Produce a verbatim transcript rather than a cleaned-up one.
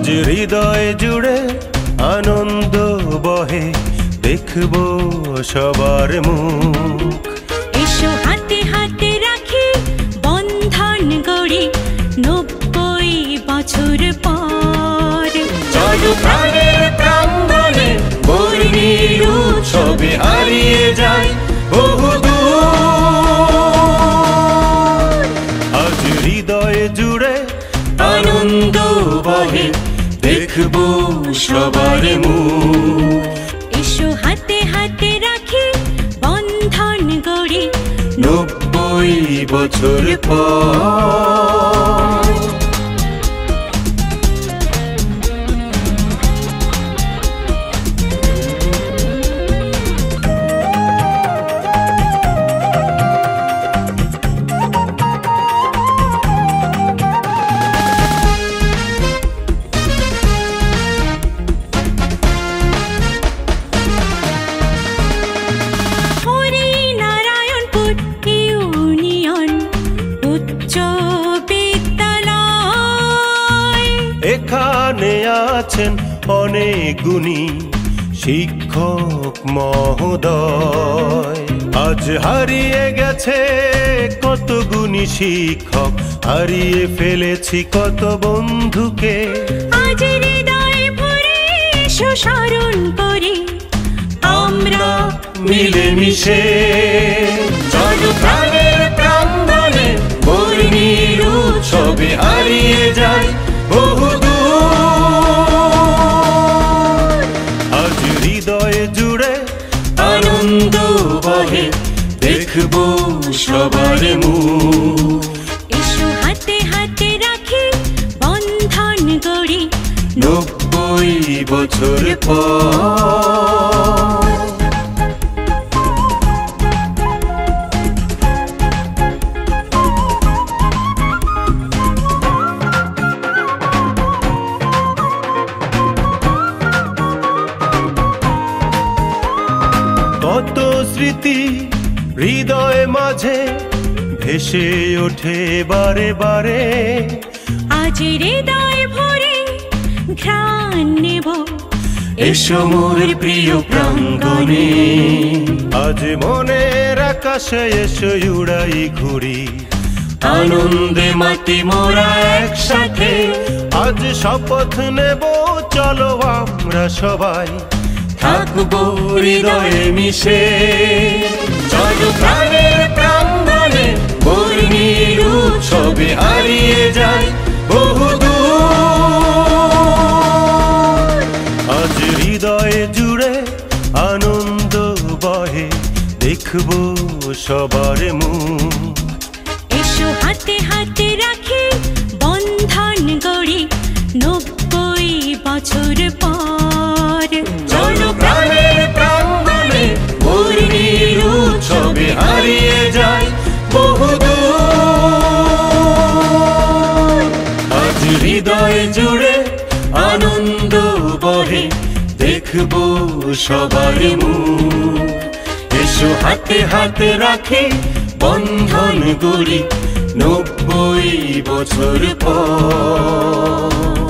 आज हृदय जुड़े आनंद बहे देखबो सबार मुख एशो हाथे हाथे राखी बंधन गड़े नब्बई बछर पर चलो प्राणेर प्रांगणे बर्णिल उत्सवे हारिए जाए बहुदूर आज हृदय जुड़े आनंद बहे देखबो सबार मुख एशो हाथे हाथे राखी बंधन गड़े नब्बई बछर पर अनेक गुणी शिक्षक महोदय आज हारिए गेছে কত গুণী শিক্ষক হারিয়ে ফেলেছি কত বন্ধুকে আজ হৃদয় ভরে স্মরণ করি আমরা মিলেমিশে চলো প্রাণের প্রাঙ্গণে বর্ণিল উৎসবে হারিয়ে যাই देखबो सबार मुख एशो हाथे हाथे राखी बंधन गड़े नब्बई बछर पर हृदय माझे भेसे उठे बारे बारे आज हृदय भरे घ्राण नेब एशो मोर प्रिय प्रांगणे आज मनेर आकाशे एशो उड़ाई घुरी आनंदे माति मोरा एकसाथे आज शपथ नेब चलो आमरा सबाई थाकबो हृदये मिशे चलो प्राणेर प्रांगणे बर्णिल उत्सवे हारिए जाए बहुदूर आज हृदय जुड़े आनंद बहे देखबो सबार मुख एशो हाथे हाथे राखी बंधन गड़े नब्बई बछर पर चलो प्राणेर प्रांगणे बर्णिल उत्सवे हारिए जाए बहुदूर आज हृदय जुड़े आनंद बहे देखबो सबार मुख एशो हाथे हाथे राखी बंधन गड़ी नब्बई बछर पर।